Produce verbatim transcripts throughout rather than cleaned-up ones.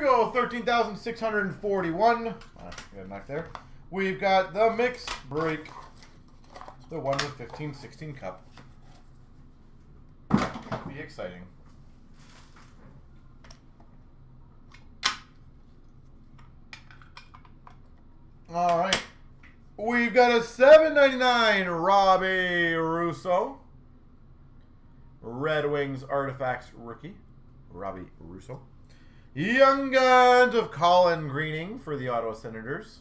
we go, thirteen thousand six hundred forty-one. Ah, good knife there. We've got the mix break. The one with fifteen sixteen cup. Be exciting. All right. We've got a seven ninety-nine Robbie Russo. Red Wings Artifacts rookie, Robbie Russo. Young Guns of Colin Greening for the Ottawa Senators.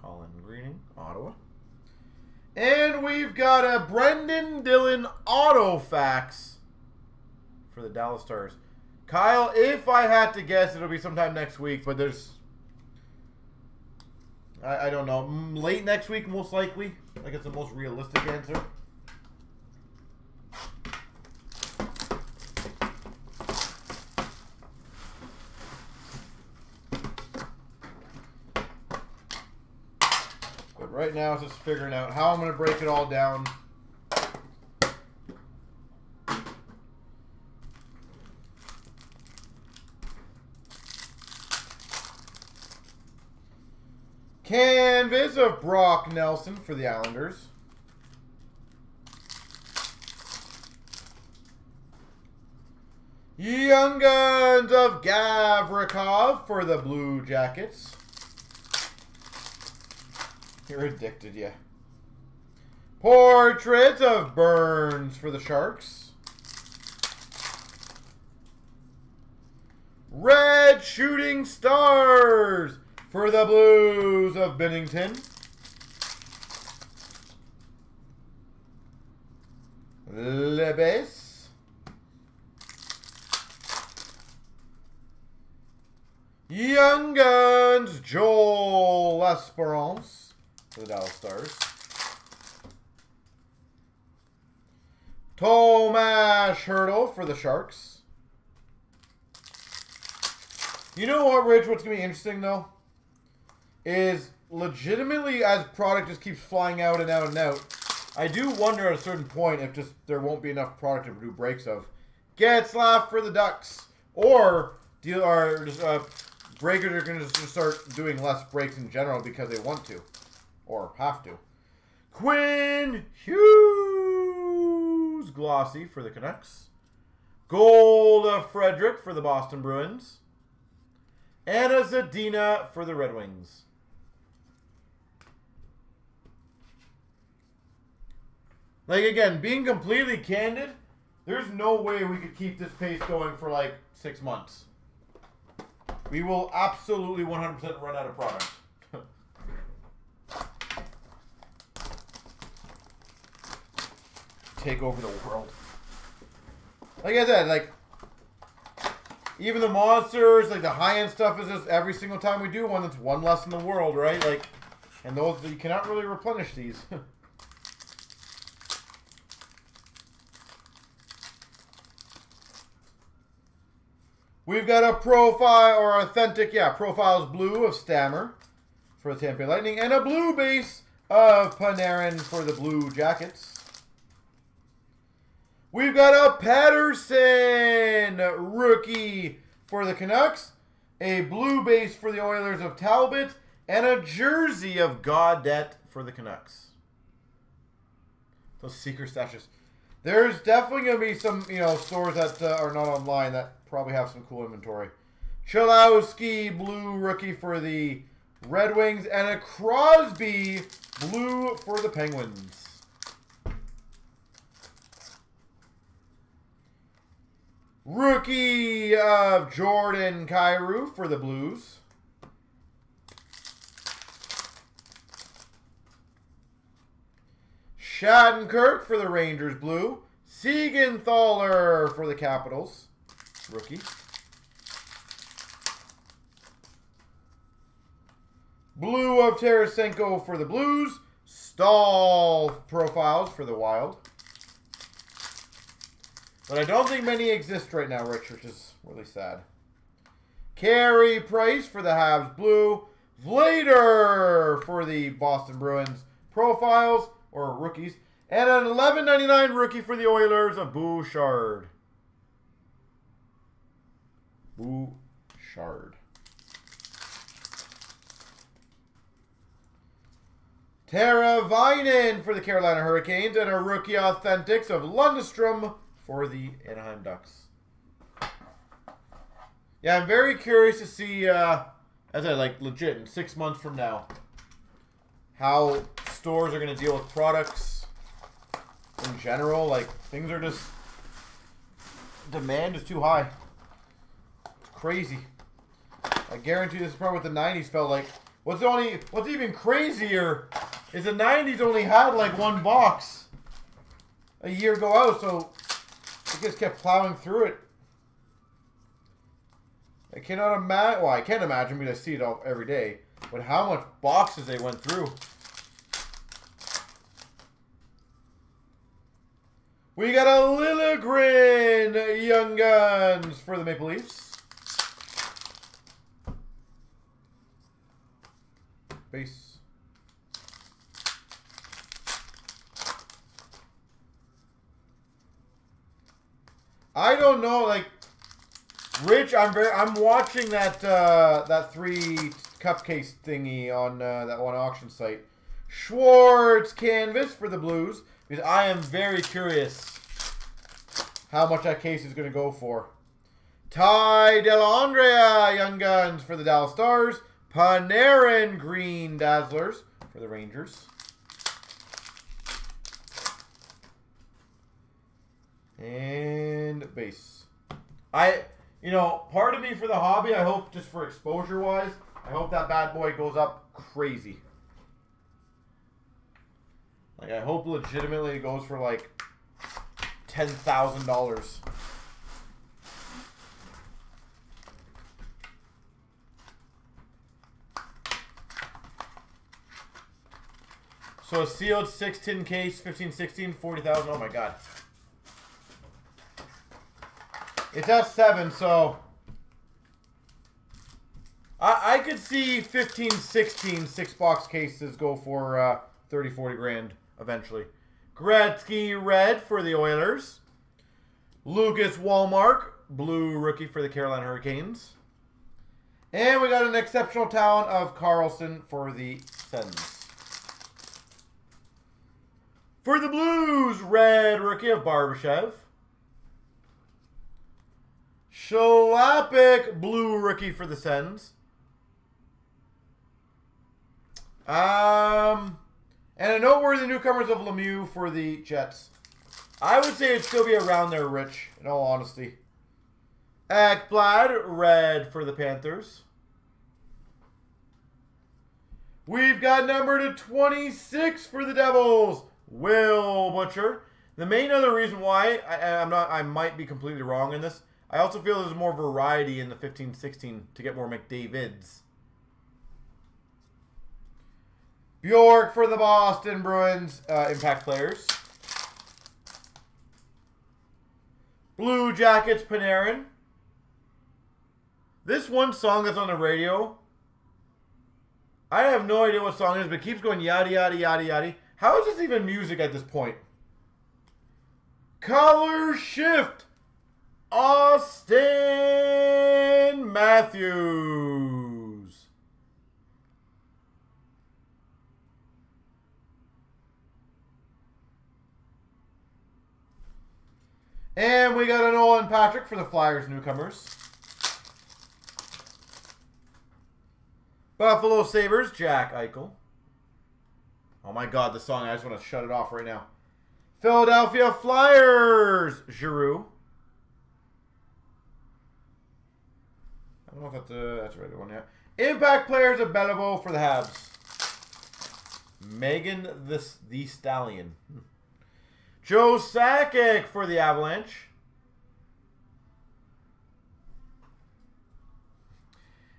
Colin Greening, Ottawa. And we've got a Brendan Dillon Autofax for the Dallas Stars. Kyle, if I had to guess, it'll be sometime next week, but there's... I, I don't know. Late next week, most likely. I guess the most realistic answer. Right now, it's just figuring out how I'm going to break it all down. Canvas of Brock Nelson for the Islanders. Young Guns of Gavrikov for the Blue Jackets. You're addicted, yeah. Portraits of Burns for the Sharks. Red Shooting Stars for the Blues of Bennington. Lebes. Young Guns, Joel L'Esperance for the Dallas Stars. Tomas Hertl for the Sharks. You know what, Rich? What's going to be interesting, though? Is legitimately, as product just keeps flying out and out and out, I do wonder at a certain point if just there won't be enough product to do breaks of. Getslaf for the Ducks. Or, deal, or just, uh, breakers are going to just start doing less breaks in general because they want to. Or have to. Quinn Hughes glossy for the Canucks. Golda Frederick for the Boston Bruins. Anna Zadina for the Red Wings. Like, again, being completely candid, there's no way we could keep this pace going for like six months. We will absolutely one hundred percent run out of product. Take over the world. Like I said, like, even the monsters, like the high-end stuff is just every single time we do one, that's one less in the world, right? Like, and those, you cannot really replenish these. We've got a profile, or authentic, yeah, profiles blue of Stammer for the Tampa Bay Lightning, and a blue base of Panarin for the Blue Jackets. We've got a Patterson rookie for the Canucks, a blue base for the Oilers of Talbot, and a jersey of Gaudette for the Canucks. Those secret stashes. There's definitely going to be some, you know, stores that uh, are not online that probably have some cool inventory. Chilowski blue rookie for the Red Wings, and a Crosby blue for the Penguins. Rookie of Jordan Kyrou for the Blues. Shattenkirk for the Rangers blue. Siegenthaler for the Capitals. Rookie. Blue of Tarasenko for the Blues. Stall profiles for the Wild. But I don't think many exist right now, Rich, which is really sad. Carey Price for the Habs blue. Vlader for the Boston Bruins profiles, or rookies. And an eleven ninety-nine rookie for the Oilers of Bouchard. Bouchard. Tara Vinen for the Carolina Hurricanes, and a rookie authentics of Lundstrom for the Anaheim Ducks. Yeah, I'm very curious to see, uh, as I like, legit, in six months from now, how stores are going to deal with products in general. Like, things are just, demand is too high. It's crazy. I guarantee this is probably what the nineties felt like. What's only, what's even crazier is the nineties only had like one box a year go out, so it just kept plowing through it. I cannot imagine, well, I can't imagine because I see it all every day, but how much boxes they went through. We got a Liljegren Young Guns for the Maple Leafs. Base. I don't know, like Rich. I'm very. I'm watching that uh, that three cupcase thingy on uh, that one auction site. Schwartz canvas for the Blues because I am very curious how much that case is going to go for. Ty Dellandrea Young Guns for the Dallas Stars. Panarin Green Dazzlers for the Rangers. And base. I, you know, part of me for the hobby, I hope just for exposure-wise, I hope that bad boy goes up crazy. Like, I hope legitimately it goes for, like, ten thousand dollars. So a sealed six ten case, fifteen sixteen, forty thousand. Oh my god. It's at seven, so I I could see fifteen sixteen six box cases go for uh thirty forty grand eventually. Gretzky red for the Oilers. Lucas Walmark blue rookie for the Carolina Hurricanes. And we got an exceptional talent of Carlson for the Sens. For the Blues, red rookie of Barbashev. Shalapik, blue rookie for the Sens. Um, and a noteworthy newcomers of Lemieux for the Jets. I would say it'd still be around there, Rich, in all honesty. Ekblad, red for the Panthers. We've got number to twenty-six for the Devils. Will Butcher. The main other reason why I, I'm not, I might be completely wrong in this. I also feel there's more variety in the fifteen sixteen to get more McDavids. Bjork for the Boston Bruins, uh, impact players. Blue Jackets Panarin. This one song that's on the radio. I have no idea what song it is, but it keeps going yada yada yada yada. How is this even music at this point? Color shift. Austin Matthews. And we got an Nolan Patrick for the Flyers newcomers. Buffalo Sabres, Jack Eichel. Oh my god, the song, I just want to shut it off right now. Philadelphia Flyers, Giroux. I don't know if that's, uh, that's the right one yet. Impact players of Beliveau for the Habs. Megan the, the Stallion. Hmm. Joe Sakic for the Avalanche.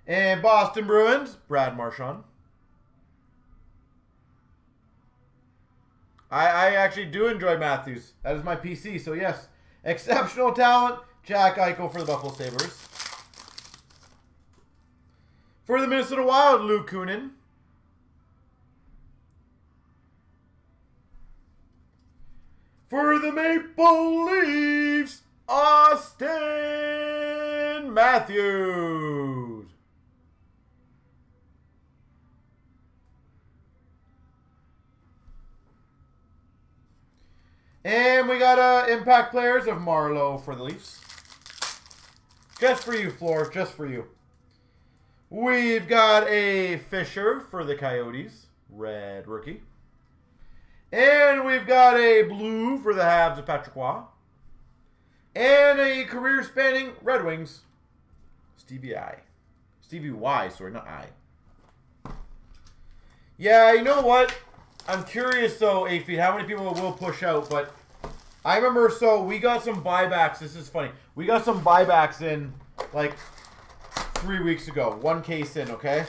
And Boston Bruins, Brad Marchand. I, I actually do enjoy Matthews. That is my P C, so yes. Exceptional talent, Jack Eichel for the Buffalo Sabres. For the Minnesota Wild, Lou Kunin. For the Maple Leafs, Austin Matthews. And we got uh, impact players of Marlowe for the Leafs. Just for you, Floor. Just for you. We've got a Fisher for the Coyotes. Red rookie. And we've got a blue for the Habs of Patrick Wah. And a career-spanning Red Wings. Stevie I. Stevie Y, sorry, not I. Yeah, you know what? I'm curious, though, eight feet, how many people will push out, but I remember, so we got some buybacks. This is funny. We got some buybacks in, like, three weeks ago. One case in, okay?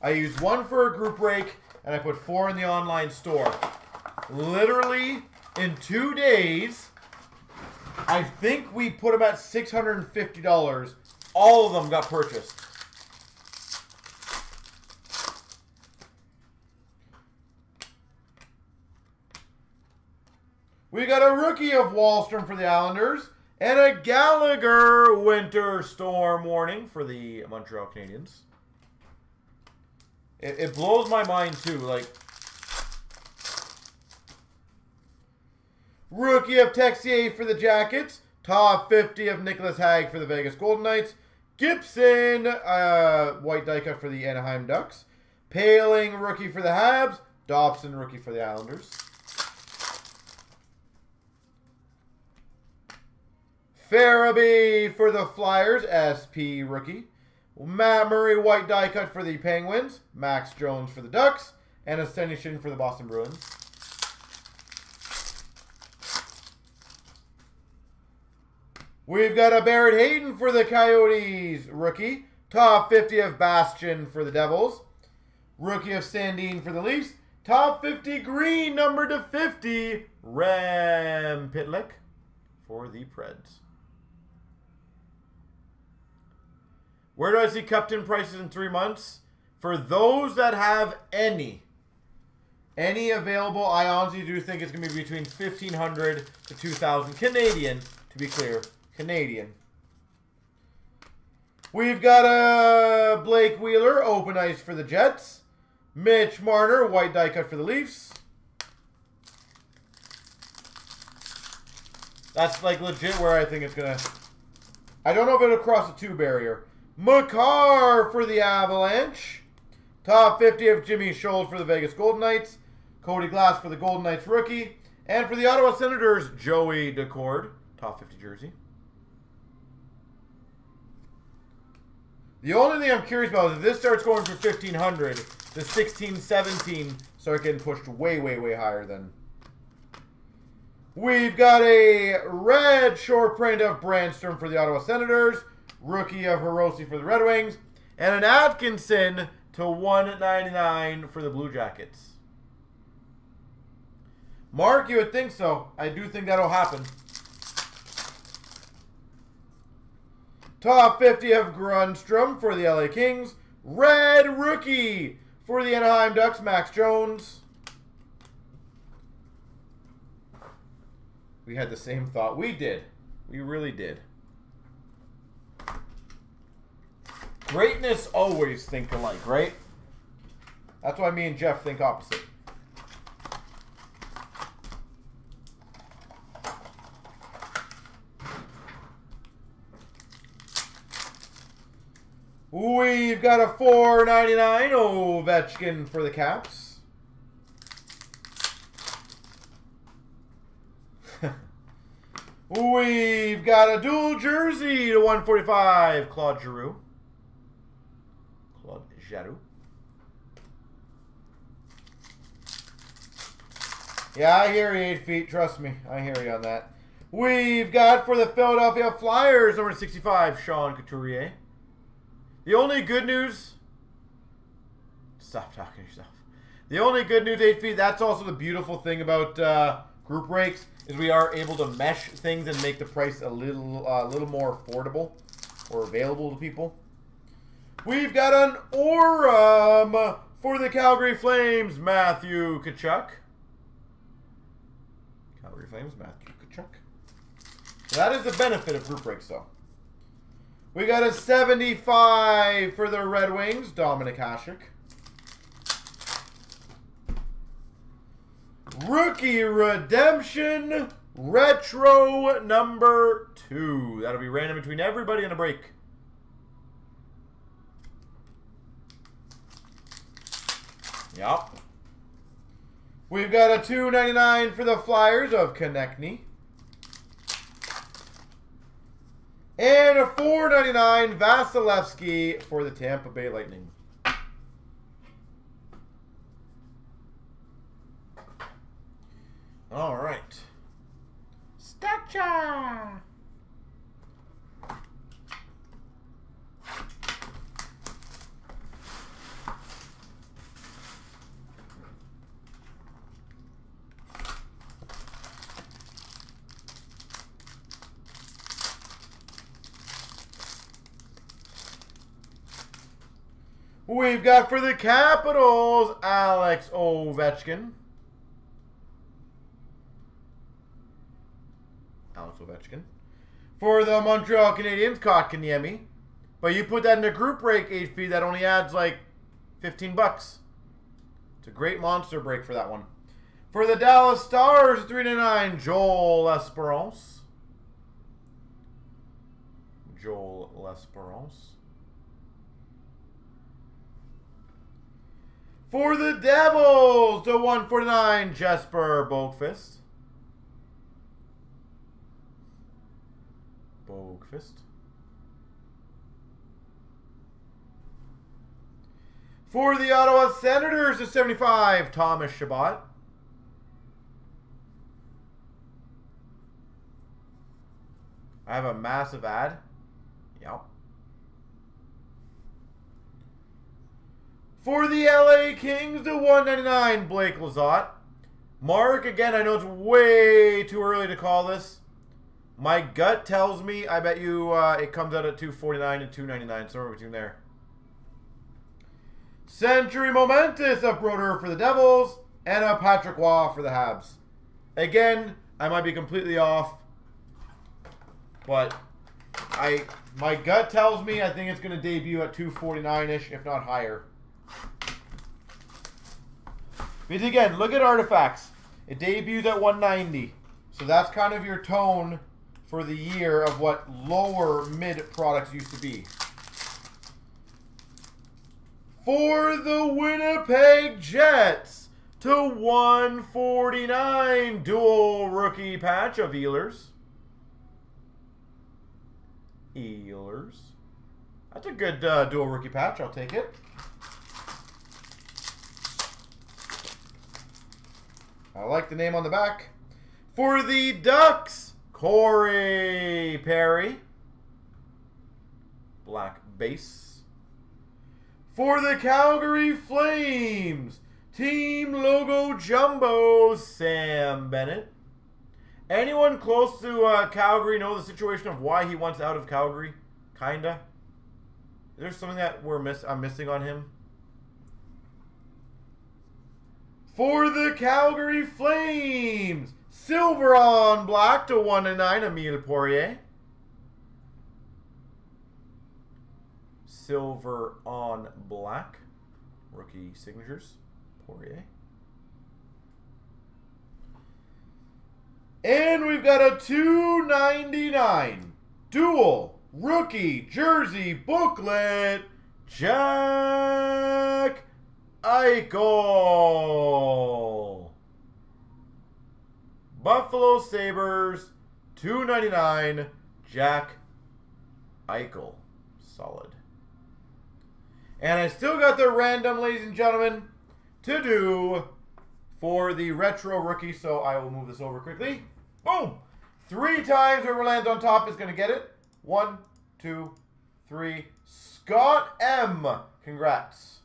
I used one for a group break, and I put four in the online store. Literally, in two days, I think we put them at six hundred fifty dollars. All of them got purchased. We got a rookie of Wahlstrom for the Islanders and a Gallagher winter storm warning for the Montreal Canadiens. It, it blows my mind too. Like rookie of Texier for the Jackets, top fifty of Nicholas Hag for the Vegas Golden Knights, Gibson uh, White Dyka for the Anaheim Ducks, Paling rookie for the Habs, Dobson rookie for the Islanders. Farabee for the Flyers, S P rookie. Matt Murray, White die cut for the Penguins. Max Jones for the Ducks. And Ascension for the Boston Bruins. We've got a Barrett Hayden for the Coyotes, rookie. Top fifty of Bastion for the Devils. Rookie of Sandin for the Leafs. Top fifty green, number to fifty, Rem Pitlick for the Preds. Where do I see Captain prices in three months? For those that have any, any available, I honestly do think it's going to be between fifteen hundred to two thousand Canadian, to be clear. Canadian. We've got a uh, Blake Wheeler, open ice for the Jets. Mitch Marner, white die cut for the Leafs. That's like legit where I think it's going to... I don't know if it'll cross the two barrier. McCarr for the Avalanche. Top fifty of Jimmy Scholl for the Vegas Golden Knights. Cody Glass for the Golden Knights rookie. And for the Ottawa Senators, Joey Decord. Top fifty jersey. The only thing I'm curious about is if this starts going for fifteen hundred, the sixteen, seventeen start getting pushed way, way, way higher then. We've got a red short print of Brandstrom for the Ottawa Senators. Rookie of Hirose for the Red Wings, and an Atkinson to one ninety-nine for the Blue Jackets. Mark, you would think so. I do think that'll happen. Top fifty of Grundstrom for the L A Kings. Red rookie for the Anaheim Ducks, Max Jones. We had the same thought. We did. We really did. Greatness always think alike, right? That's why me and Jeff think opposite. We've got a four ninety-nine Ovechkin for the Caps. We've got a dual jersey to one forty-five Claude Giroux. Yeah, I hear you, eight feet. Trust me. I hear you on that. We've got for the Philadelphia Flyers, number sixty-five, Sean Couturier. The only good news... Stop talking to yourself. The only good news, eight feet, that's also the beautiful thing about uh, group breaks, is we are able to mesh things and make the price a little, uh, little more affordable or available to people. We've got an Orem for the Calgary Flames, Matthew Tkachuk. Calgary Flames, Matthew Tkachuk. So that is the benefit of group breaks, though. We got a seventy-five for the Red Wings, Dominik Hasek. Rookie Redemption Retro number two. That'll be random between everybody in the break. Yep. We've got a two ninety-nine for the Flyers of Konechny. And a four ninety-nine Vasilevsky for the Tampa Bay Lightning. All right. Stacha! We've got for the Capitals, Alex Ovechkin. Alex Ovechkin. For the Montreal Canadiens, Kotkaniemi. But you put that in a group break, H P, that only adds like fifteen bucks. It's a great monster break for that one. For the Dallas Stars, three ninety-nine, Joel L'Esperance. Joel L'Esperance. For the Devils, to one forty-nine, Jesper Bogfist. Bogfist. For the Ottawa Senators, to seventy-five, Thomas Chabot. I have a massive ad. Yep. For the L A Kings, the one ninety-nine, Blake Lizotte. Mark, again, I know it's way too early to call this. My gut tells me, I bet you uh, it comes out at two forty-nine to two ninety-nine, somewhere between there. Century Momentous of Broder for the Devils, and a Patrick Wah for the Habs. Again, I might be completely off, but I my gut tells me I think it's going to debut at two forty-nine-ish, if not higher. Because again, look at Artifacts. It debuts at one ninety. So that's kind of your tone for the year of what lower mid products used to be. For the Winnipeg Jets, to one forty-nine, dual rookie patch of Ehlers. Ehlers. That's a good uh, dual rookie patch. I'll take it. I like the name on the back. For the Ducks, Corey Perry. Black base. For the Calgary Flames, team logo jumbo, Sam Bennett. Anyone close to uh, Calgary know the situation of why he wants out of Calgary? Kinda. Is there something that we're miss I'm missing on him? For the Calgary Flames, silver on black to one ninety-nine, Emile Poirier. Silver on black, rookie signatures, Poirier. And we've got a two ninety-nine dual rookie jersey booklet, Jack Eichel. Buffalo Sabres, two ninety-nine, Jack Eichel. Solid. And I still got the random, ladies and gentlemen, to do for the retro rookie, so I will move this over quickly. Boom! Three times whoever lands on top is going to get it. One, two, three. Scott M. Congrats.